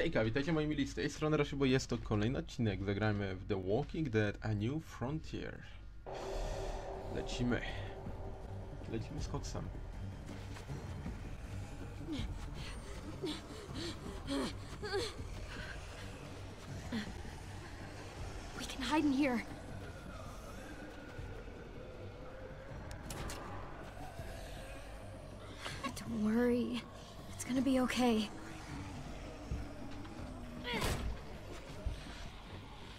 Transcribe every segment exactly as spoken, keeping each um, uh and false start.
Hejka, witajcie moi mili, z tej strony Rosy, bo jest to kolejny odcinek. Zagrajmy w The Walking Dead, A New Frontier. Lecimy. Lecimy z Hogsam. We can hide in here. Don't worry. It's gonna be okay.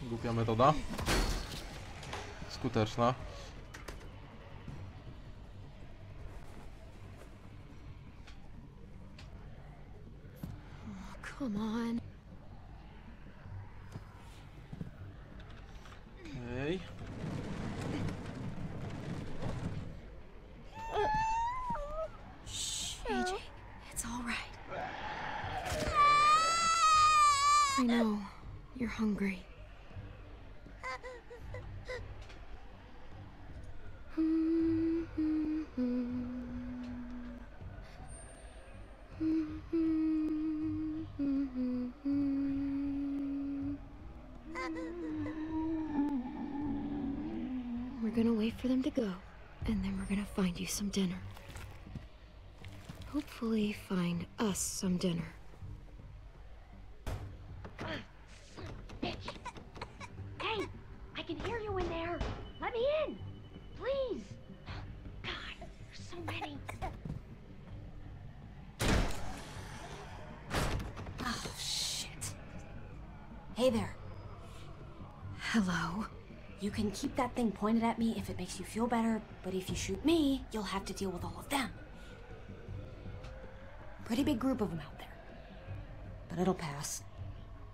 Głupia metoda. Skuteczna. Oh, come on. Okej. A J, it's all right. I know you're hungry. For them to go, and then we're gonna find you some dinner. Hopefully find us some dinner. Bitch! Hey! I can hear you in there! Let me in! Please! God, there's so many! Oh, shit. Hey there. Hello. You can keep that thing pointed at me if it makes you feel better, but if you shoot me, you'll have to deal with all of them. Pretty big group of them out there. But it'll pass.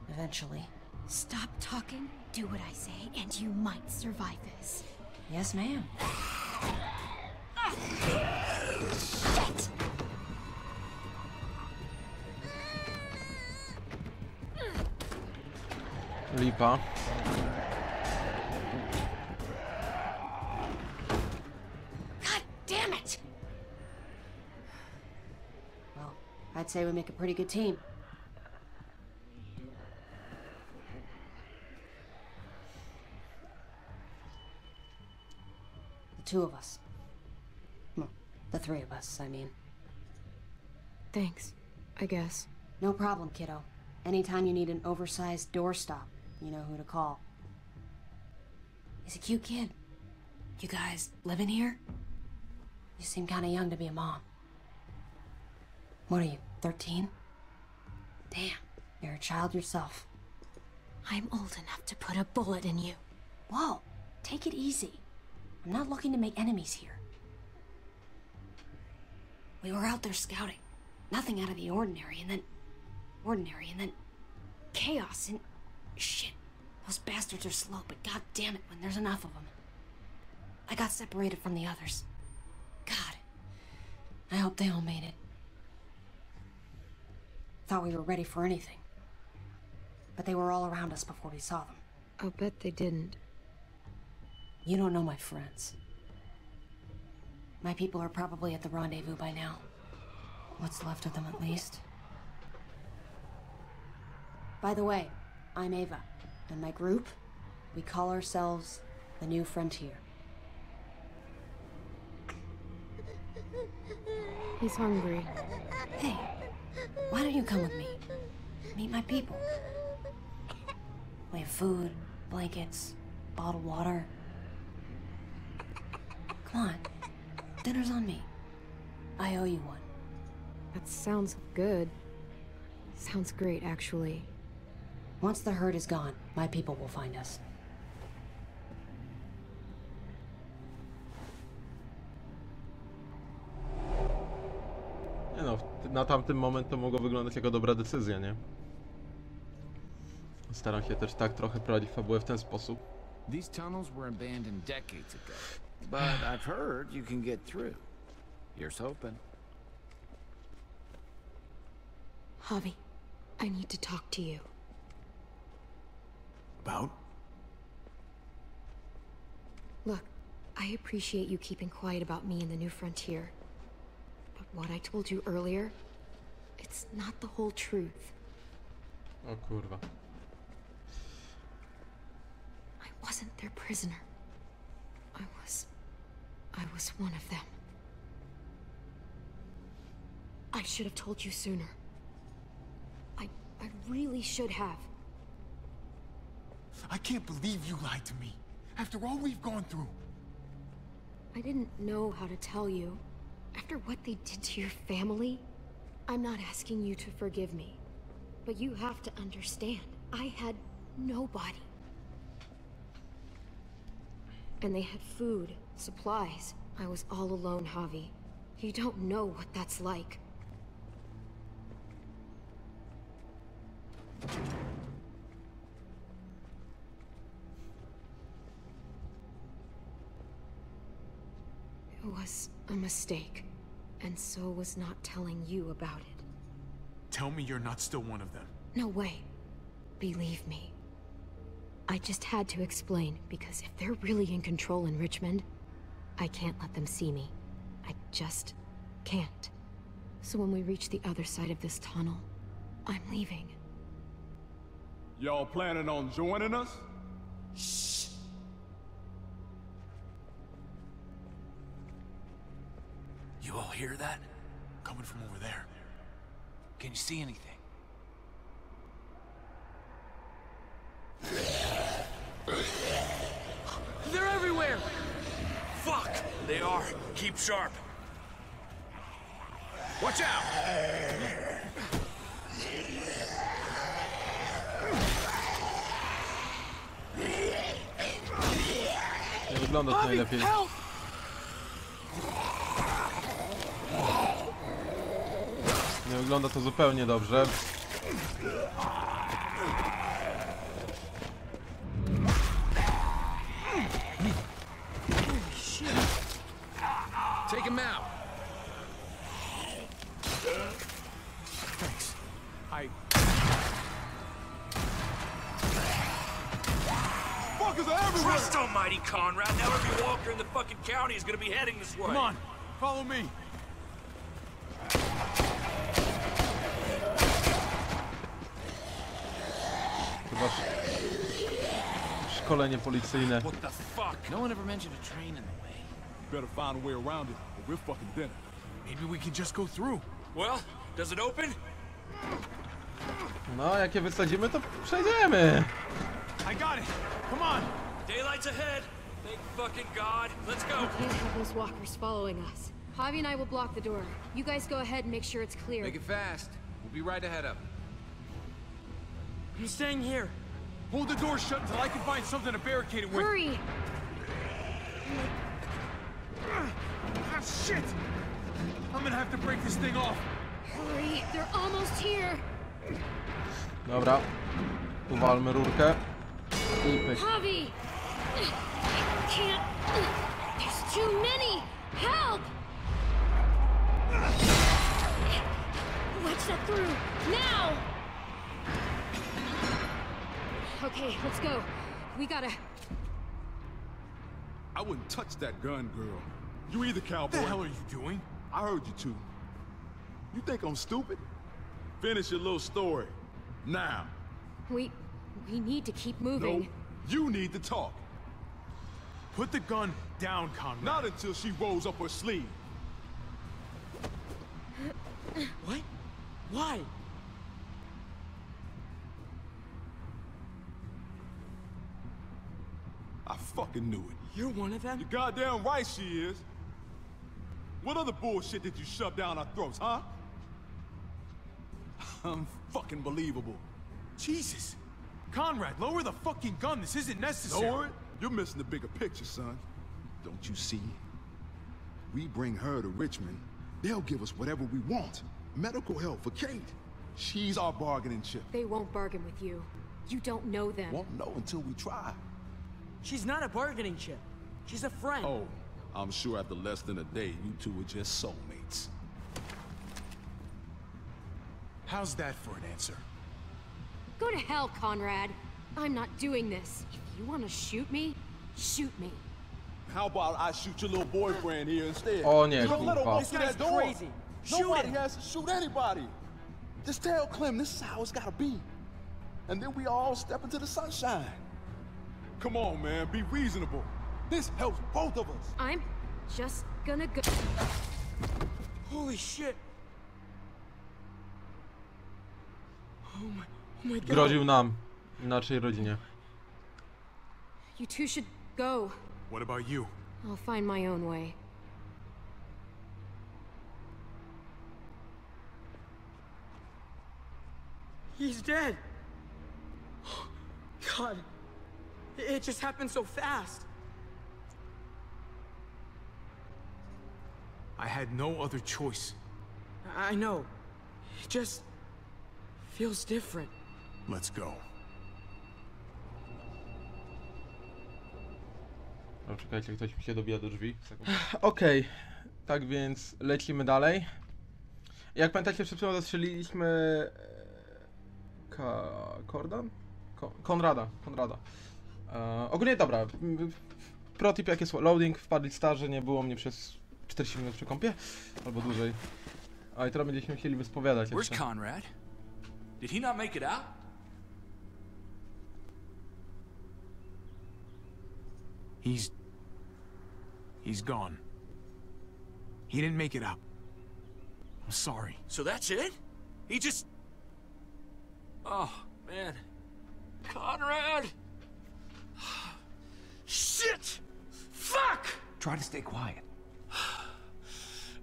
Eventually. Stop talking, do what I say, and you might survive this. Yes, ma'am. Shit! Lipa. I'd say we make a pretty good team. The two of us. Well, the three of us, I mean. Thanks, I guess. No problem, kiddo. Anytime you need an oversized doorstop, you know who to call. He's a cute kid. You guys living here? You seem kinda young to be a mom. What are you? Thirteen? Damn, you're a child yourself. I'm old enough to put a bullet in you. Whoa, take it easy. I'm not looking to make enemies here. We were out there scouting. Nothing out of the ordinary, and then... Ordinary, and then... Chaos, and... Shit. Those bastards are slow, but god damn it when there's enough of them. I got separated from the others. God. I hope they all made it. Thought we were ready for anything. But they were all around us before we saw them. I'll bet they didn't. You don't know my friends. My people are probably at the rendezvous by now. What's left of them, at least. By the way, I'm Ava, and my group, we call ourselves The New Frontier. He's hungry. Hey. Why don't you come with me? Meet my people. We have food, blankets, bottled water. Come on. Dinner's on me. I owe you one. That sounds good. Sounds great, actually. Once the herd is gone, my people will find us. No, na tamtym moment to mogło wyglądać jako dobra decyzja, nie? Staram się też tak trochę prowadzić fabułę w ten sposób. These tunnels were abandoned decades ago, but I've heard you can get through. Here's hoping. Javi, I need to talk to you. About? Look, I appreciate you keeping quiet about me in the New Frontier. What I told you earlier, it's not the whole truth. O kurwa. I wasn't their prisoner. I was... I was one of them. I should have told you sooner. I... I really should have. I can't believe you lied to me. After all we've gone through. I didn't know how to tell you. After what they did to your family, I'm not asking you to forgive me. But you have to understand, I had nobody. And they had food, supplies. I was all alone, Javi. You don't know what that's like. It was a mistake, and so was not telling you about it. Tell me you're not still one of them. No way. Believe me. I just had to explain, because if they're really in control in Richmond, I can't let them see me. I just can't. So when we reach the other side of this tunnel, I'm leaving. Y'all planning on joining us? Shh. You all hear that? Coming from over there. Can you see anything? They're everywhere! Fuck! They are. Keep sharp. Watch out! Nie wygląda to najlepiej. Nie wygląda to zupełnie dobrze. Take him out. Thanks. I... Fuckers are everywhere. Trust almighty Conrad. Now every walker in the fucking county is gonna be heading this way. Come on, follow me. Chyba szkolenie policyjne. What the fuck? No one ever mentioned a train in the way. Better find a way around it, or we're fucking dead. Maybe we can just go through. Well, does it open? No, jak je wysadzimy, to przejdziemy. I got it. Come on. Daylight's ahead. Thank fucking God. Let's go. We can't have those walkers following us. Javi and I will block the door. You guys go ahead and make sure it's clear. Make it fast. We'll be right ahead of them. I'm staying here. Hold the door shut until I can find something to barricade it with. Hurry! Ah, shit! I'm gonna have to break this thing off. Hurry, they're almost here. Dobra. Uwalmy rurkę. Javi! I can't. There's too many. Help! Watch that through now. Okay, let's go. We gotta... I wouldn't touch that gun, girl. You either, cowboy. What the hell are you doing? I heard you two. You think I'm stupid? Finish your little story. Now. We... we need to keep moving. No, you need to talk. Put the gun down, Conrad. Not until she rolls up her sleeve. What? Why? I fucking knew it. You're one of them? You're goddamn right she is. What other bullshit did you shove down our throats, huh? Unfucking believable. Jesus. Conrad, lower the fucking gun. This isn't necessary. Lower it? You're missing the bigger picture, son. Don't you see? We bring her to Richmond. They'll give us whatever we want. Medical help for Kate. She's our bargaining chip. They won't bargain with you. You don't know them. Won't know until we try. She's not a bargaining chip. She's a friend. Oh, I'm sure after less than a day, you two were just soulmates. How's that for an answer? Go to hell, Conrad. I'm not doing this. If you want to shoot me, shoot me. How about I shoot your little boyfriend here instead? Oh, yeah, you don't let him walk through that door. Crazy. Nobody shoot has to shoot anybody. Just tell Clem this is how it's gotta be. and then we all step into the sunshine. Come on, man, be reasonable. This helps both of us. I'm just gonna go. Holy shit. Oh my, oh my God. Groził nam, naszej rodzinie. You two should go. What about you? I'll find my own way. He's dead. God, it just happened so fast. I had no other choice. I know. It just feels different. Let's go. Czekajcie, ktoś mi się dobija do drzwi. Okej, okay. Tak więc lecimy dalej. Jak pamiętacie, przed chwilą zastrzeliliśmy Ka... Kordan? Ko... Konrada, Konrada. Eee, ogólnie dobra, protip jak jest loading, wpadli starzy, nie było mnie przez czterdzieści minut przy kąpie, albo dłużej. A i teraz będziemy chcieli wyspowiadać jeszcze. Where's Conrad? Did he not make it out? He's... He's gone. He didn't make it up. I'm sorry. So that's it? He just... Oh, man. Conrad! Shit! Fuck! Try to stay quiet.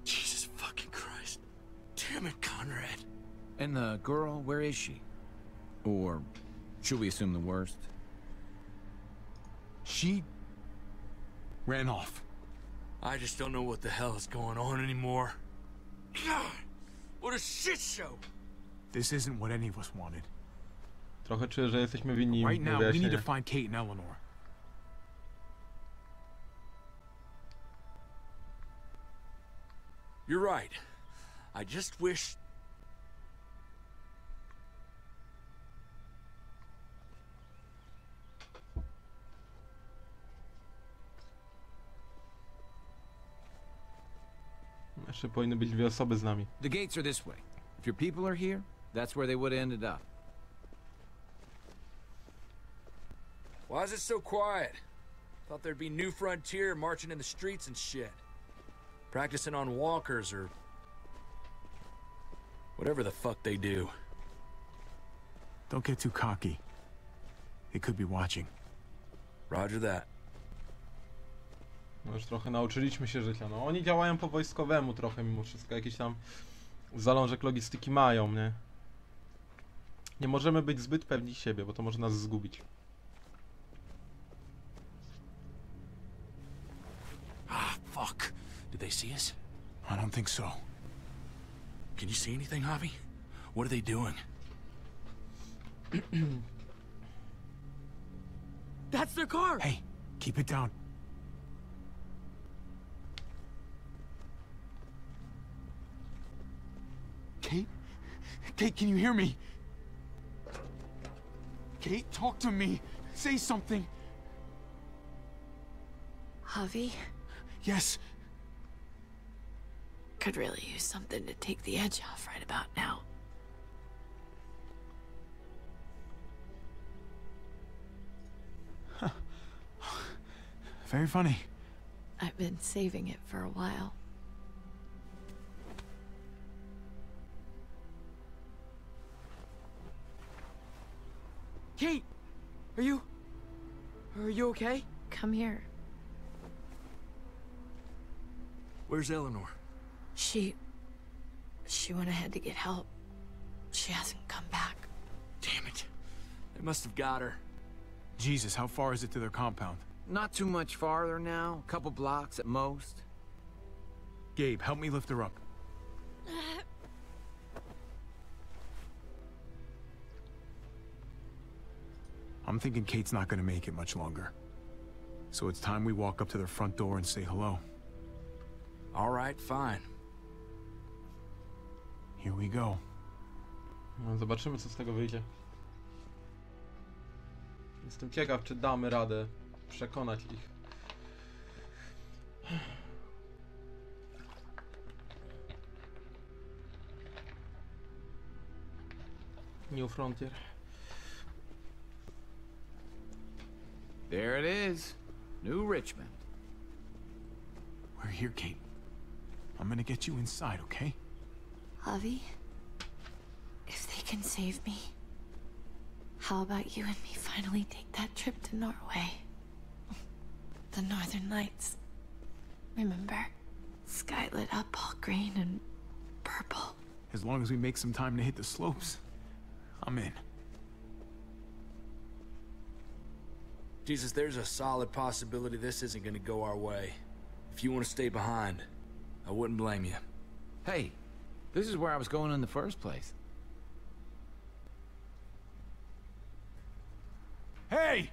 Jesus fucking Christ. Damn it, Conrad. And the girl, where is she? Or should we assume the worst? She... ran off. I just don't know what the hell is going on anymore. God, what a shit show! This isn't what any of us wanted. Trochę czuję, że jesteśmy winni. Right now, we need to find Kate and Eleanor. You're right. I just wish. Jeszcze powinny być dwie osoby z nami. The gates are this way. If your people are here, that's where they would have ended up. Why is it so quiet? Thought there'd be New Frontier marching in the streets and shit. Practicing on walkers or... whatever the fuck they do. Don't get too cocky. They could be watching. Roger that. No już trochę nauczyliśmy się życia. No oni działają po wojskowemu trochę mimo wszystko. Jakiś tam zalążek logistyki mają, nie? Nie możemy być zbyt pewni siebie, bo to może nas zgubić. Ah, fuck. Did they see us? I don't think so. Can you see anything, Javi? What are they doing? That's their car. Hey, keep it down. Kate? Kate, can you hear me? Kate, talk to me. Say something. Javi? Yes. Could really use something to take the edge off right about now. Huh. Very funny. I've been saving it for a while. Kate, are you... are you okay? Come here. Where's Eleanor? She... she went ahead to get help. She hasn't come back. Damn it. They must have got her. Jesus, how far is it to their compound? Not too much farther now. A couple blocks at most. Gabe, help me lift her up. I'm thinking Kate's not gonna make it much longer. So it's time we walk up to their front door and say hello. All right, fine. Here we go. No, zobaczymy, co z tego wyjdzie. Jestem ciekaw, czy damy radę przekonać ich. New Frontier. There it is. New Richmond. We're here, Kate. I'm gonna get you inside, okay? Javi, if they can save me, how about you and me finally take that trip to Norway? The Northern Lights. Remember? Sky lit up all green and purple. As long as we make some time to hit the slopes, I'm in. Jesus, there's a solid possibility this isn't gonna go our way. If you want to stay behind, I wouldn't blame you. Hey, this is where I was going in the first place. Hey!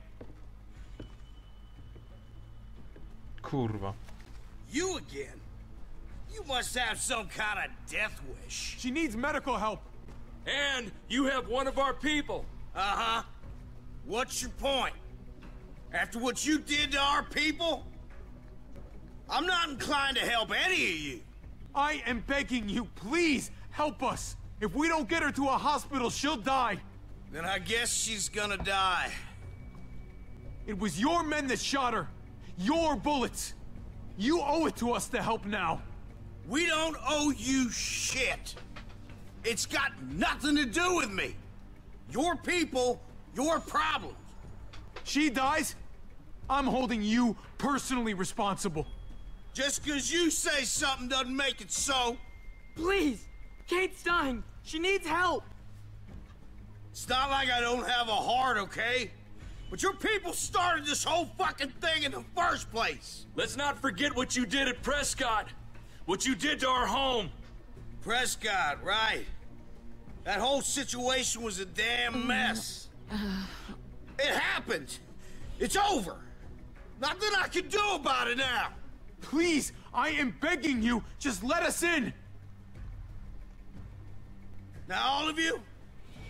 Kurwa. You again? You must have some kind of death wish. She needs medical help. And you have one of our people. Uh-huh. What's your point? After what you did to our people? I'm not inclined to help any of you. I am begging you, please help us. If we don't get her to a hospital, she'll die. Then I guess she's gonna die. It was your men that shot her. Your bullets. You owe it to us to help now. We don't owe you shit. It's got nothing to do with me. Your people, your problems. She dies, I'm holding you personally responsible. Just because you say something doesn't make it so. Please, Kate's dying. She needs help. It's not like I don't have a heart, okay? But your people started this whole fucking thing in the first place. Let's not forget what you did at Prescott. What you did to our home. Prescott, right. That whole situation was a damn mess. It happened. It's over. Nothing I can do about it now. Please, I am begging you, just let us in. Now, all of you,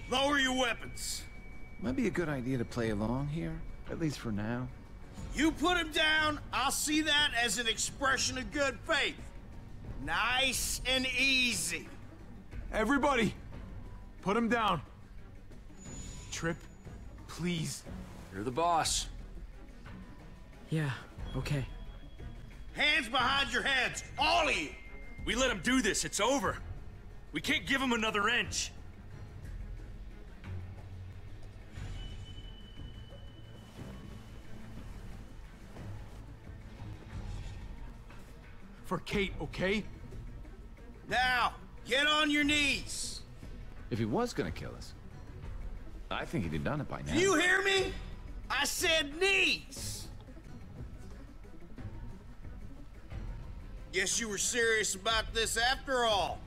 lower your weapons. Might be a good idea to play along here, at least for now. You put him down, I'll see that as an expression of good faith. Nice and easy. Everybody, put him down. Trip, please. You're the boss. Yeah, okay. Hands behind your heads, all of you! We let him do this, it's over. We can't give him another inch. For Kate, okay? Now, get on your knees! If he was gonna kill us, I think he'd have done it by now. Do you hear me? I said knees! Guess you were serious about this after all.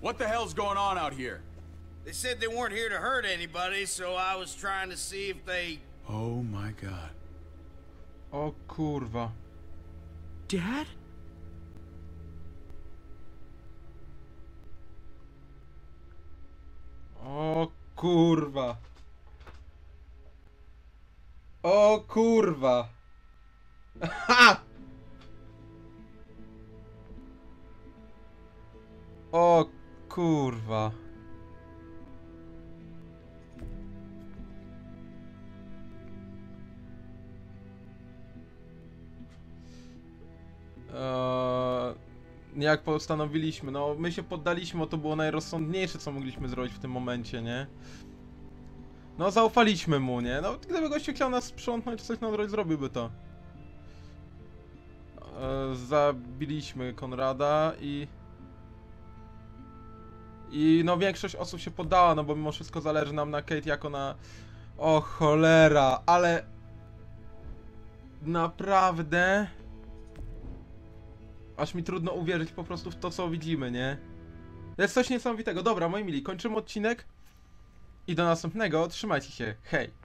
What the hell's going on out here? They said they weren't here to hurt anybody, so I was trying to see if they... Oh my god. Oh kurwa. Dad? O kurwa. O kurwa. Aha! O kurwa. Eee... Jak postanowiliśmy, no my się poddaliśmy, bo to było najrozsądniejsze, co mogliśmy zrobić w tym momencie, nie? No zaufaliśmy mu, nie? No gdyby gościu chciał nas sprzątnąć czy coś na drogę, zrobiłby to. E, zabiliśmy Konrada i... I no większość osób się poddała, no bo mimo wszystko zależy nam na Kate jako na... O cholera, ale... Naprawdę... Aż mi trudno uwierzyć po prostu w to, co widzimy, nie? To jest coś niesamowitego. Dobra, moi mili, kończymy odcinek i do następnego. Trzymajcie się, hej!